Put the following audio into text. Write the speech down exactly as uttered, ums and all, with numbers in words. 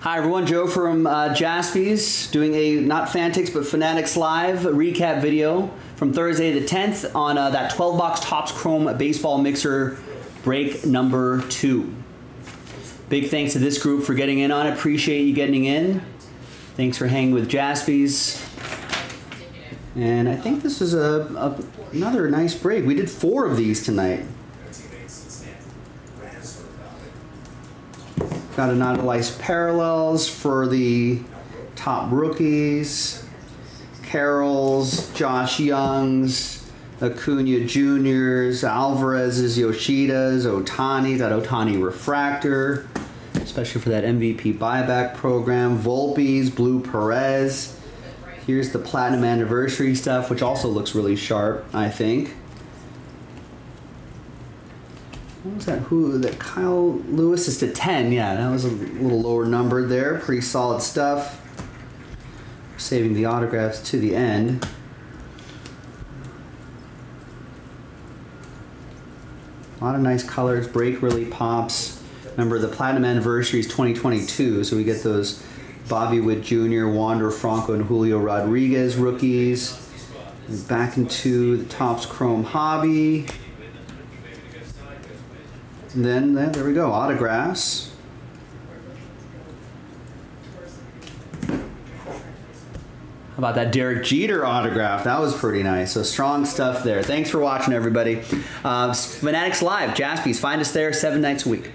Hi everyone, Joe from uh, Jaspy's, doing a not Fanatics but Fanatics Live recap video from Thursday the tenth on uh, that twelve box Topps Chrome baseball mixer break number two. Big thanks to this group for getting in on it. Appreciate you getting in. Thanks for hanging with Jaspy's. And I think this is a, a another nice break. We did four of these tonight. Got an analyzed parallels for the top rookies, Carroll's, Josh Young's, Acuna Junior's, Alvarez's, Yoshida's, Ohtani, that Ohtani refractor, especially for that M V P buyback program, Volpe's, Blue Perez. Here's the Platinum Anniversary stuff, which also looks really sharp, I think. What was that? Who? That Kyle Lewis is to ten. Yeah, that was a little lower number there. Pretty solid stuff. Saving the autographs to the end. A lot of nice colors. Break really pops. Remember, the Platinum Anniversary is twenty twenty-two, so we get those Bobby Witt Junior, Wander Franco, and Julio Rodriguez rookies. Back into the Topps Chrome hobby. And then, there we go, autographs. How about that Derek Jeter autograph? That was pretty nice. So strong stuff there. Thanks for watching, everybody. Uh, Fanatics Live, Jaspy's. Find us there seven nights a week.